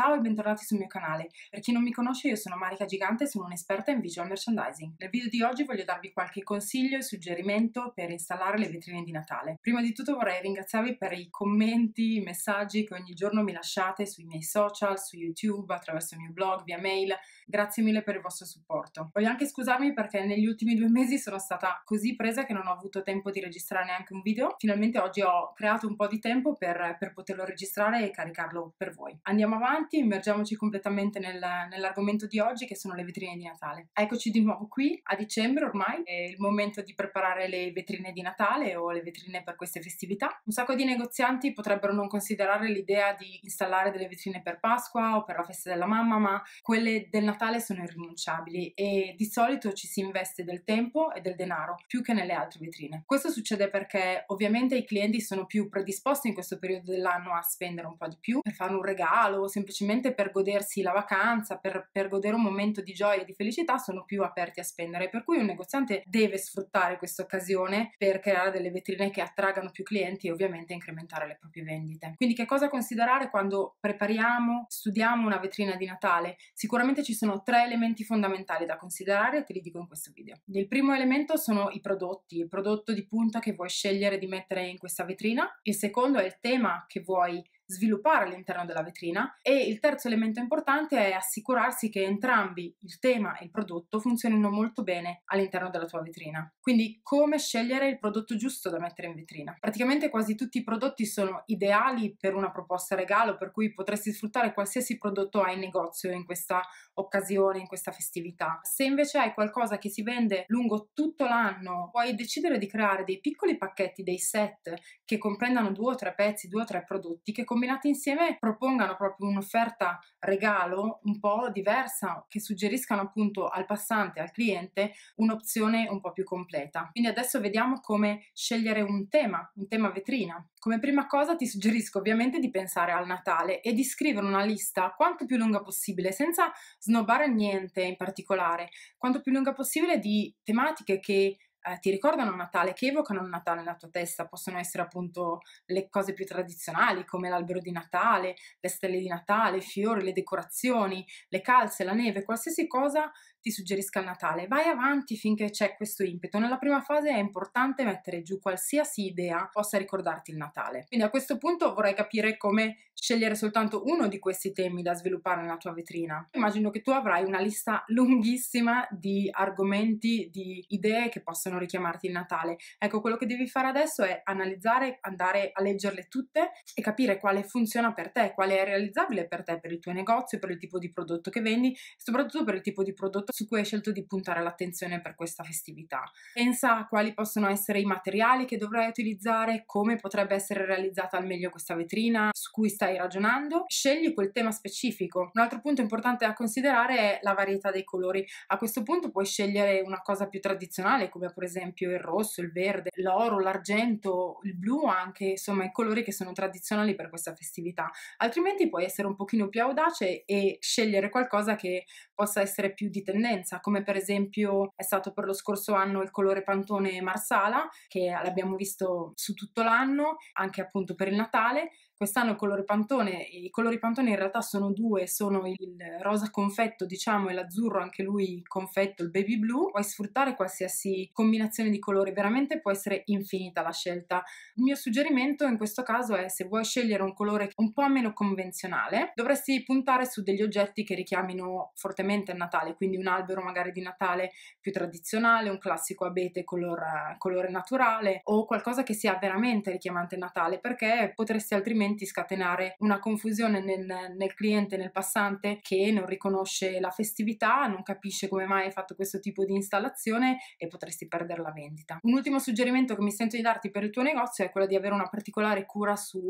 Ciao e bentornati sul mio canale. Per chi non mi conosce, io sono Marica Gigante e sono un'esperta in visual merchandising. Nel video di oggi voglio darvi qualche consiglio e suggerimento per installare le vetrine di Natale. Prima di tutto vorrei ringraziarvi per i commenti, i messaggi che ogni giorno mi lasciate sui miei social, su YouTube, attraverso il mio blog, via mail. Grazie mille per il vostro supporto. Voglio anche scusarmi perché negli ultimi 2 mesi sono stata così presa che non ho avuto tempo di registrare neanche un video. Finalmente oggi ho creato un po' di tempo per poterlo registrare e caricarlo per voi. Andiamo avanti. Immergiamoci completamente nell'argomento di oggi, che sono le vetrine di Natale. Eccoci di nuovo qui a dicembre, ormai è il momento di preparare le vetrine di Natale o le vetrine per queste festività. Un sacco di negozianti potrebbero non considerare l'idea di installare delle vetrine per Pasqua o per la festa della mamma, ma quelle del Natale sono irrinunciabili e di solito ci si investe del tempo e del denaro più che nelle altre vetrine. Questo succede perché ovviamente i clienti sono più predisposti in questo periodo dell'anno a spendere un po' di più per fare un regalo o semplicemente per godersi la vacanza, per godere un momento di gioia e di felicità, sono più aperti a spendere, per cui un negoziante deve sfruttare questa occasione per creare delle vetrine che attraggano più clienti e ovviamente incrementare le proprie vendite. Quindi che cosa considerare quando prepariamo, studiamo una vetrina di Natale? Sicuramente ci sono 3 elementi fondamentali da considerare e te li dico in questo video. Il primo elemento sono i prodotti, il prodotto di punta che vuoi scegliere di mettere in questa vetrina, il secondo è il tema che vuoi sviluppare all'interno della vetrina e il terzo elemento importante è assicurarsi che entrambi, il tema e il prodotto, funzionino molto bene all'interno della tua vetrina. Quindi come scegliere il prodotto giusto da mettere in vetrina? Praticamente quasi tutti i prodotti sono ideali per una proposta regalo, per cui potresti sfruttare qualsiasi prodotto hai in negozio in questa occasione, in questa festività. Se invece hai qualcosa che si vende lungo tutto l'anno, puoi decidere di creare dei piccoli pacchetti, dei set che comprendano 2 o 3 pezzi, 2 o 3 prodotti che combinati insieme propongano proprio un'offerta regalo un po' diversa, che suggeriscano appunto al passante, al cliente, un'opzione un po' più completa. Quindi adesso vediamo come scegliere un tema vetrina. Come prima cosa ti suggerisco ovviamente di pensare al Natale e di scrivere una lista quanto più lunga possibile, senza snobbare niente in particolare, quanto più lunga possibile di tematiche che ti ricordano Natale, che evocano Natale nella tua testa. Possono essere appunto le cose più tradizionali come l'albero di Natale, le stelle di Natale, i fiori, le decorazioni, le calze, la neve, qualsiasi cosa ti suggerisca il Natale. Vai avanti finché c'è questo impeto. Nella prima fase è importante mettere giù qualsiasi idea possa ricordarti il Natale. Quindi a questo punto vorrei capire come scegliere soltanto uno di questi temi da sviluppare nella tua vetrina. Immagino che tu avrai una lista lunghissima di argomenti, di idee che possono richiamarti il Natale. Ecco, quello che devi fare adesso è analizzare, andare a leggerle tutte e capire quale funziona per te, quale è realizzabile per te, per il tuo negozio, per il tipo di prodotto che vendi, soprattutto per il tipo di prodotto su cui hai scelto di puntare l'attenzione per questa festività. Pensa a quali possono essere i materiali che dovrai utilizzare, come potrebbe essere realizzata al meglio questa vetrina su cui stai ragionando. Scegli quel tema specifico. Un altro punto importante da considerare è la varietà dei colori. A questo punto puoi scegliere una cosa più tradizionale come per esempio il rosso, il verde, l'oro, l'argento, il blu anche, insomma i colori che sono tradizionali per questa festività. Altrimenti puoi essere un pochino più audace e scegliere qualcosa che possa essere più di tendenza, come per esempio è stato per lo scorso anno il colore pantone marsala, che l'abbiamo visto su tutto l'anno, anche appunto per il Natale. Quest'anno il colore pantone, i colori pantone in realtà sono 2, sono il rosa confetto diciamo e l'azzurro anche lui confetto, il baby blu. Puoi sfruttare qualsiasi combinazione di colori, veramente può essere infinita la scelta. Il mio suggerimento in questo caso è, se vuoi scegliere un colore un po' meno convenzionale, dovresti puntare su degli oggetti che richiamino fortemente il Natale, quindi un albero magari di Natale più tradizionale, un classico abete colore naturale o qualcosa che sia veramente richiamante il Natale, perché potresti altrimenti scatenare una confusione nel cliente, nel passante, che non riconosce la festività, non capisce come mai hai fatto questo tipo di installazione e potresti perdere la vendita. Un ultimo suggerimento che mi sento di darti per il tuo negozio è quello di avere una particolare cura sui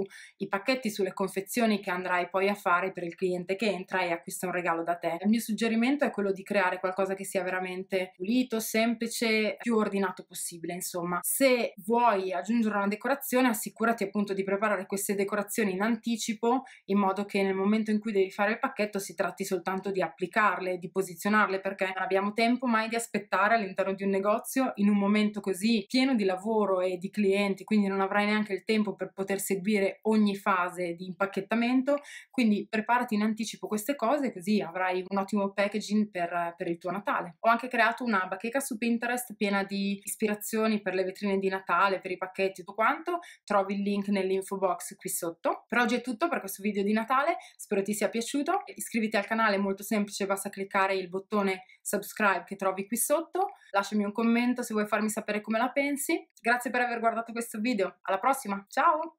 pacchetti, sulle confezioni che andrai poi a fare per il cliente che entra e acquista un regalo da te. Il mio suggerimento è quello di creare creare qualcosa che sia veramente pulito, semplice, più ordinato possibile, insomma. Se vuoi aggiungere una decorazione, assicurati appunto di preparare queste decorazioni in anticipo, in modo che nel momento in cui devi fare il pacchetto si tratti soltanto di applicarle, di posizionarle, perché non abbiamo tempo mai di aspettare all'interno di un negozio in un momento così pieno di lavoro e di clienti, quindi non avrai neanche il tempo per poter seguire ogni fase di impacchettamento. Quindi preparati in anticipo queste cose, così avrai un ottimo packaging per il tuo Natale. Ho anche creato una bacheca su Pinterest piena di ispirazioni per le vetrine di Natale, per i pacchetti e tutto quanto, trovi il link nell'info box qui sotto. Per oggi è tutto per questo video di Natale, spero ti sia piaciuto, iscriviti al canale, è molto semplice, basta cliccare il bottone subscribe che trovi qui sotto, lasciami un commento se vuoi farmi sapere come la pensi. Grazie per aver guardato questo video, alla prossima, ciao!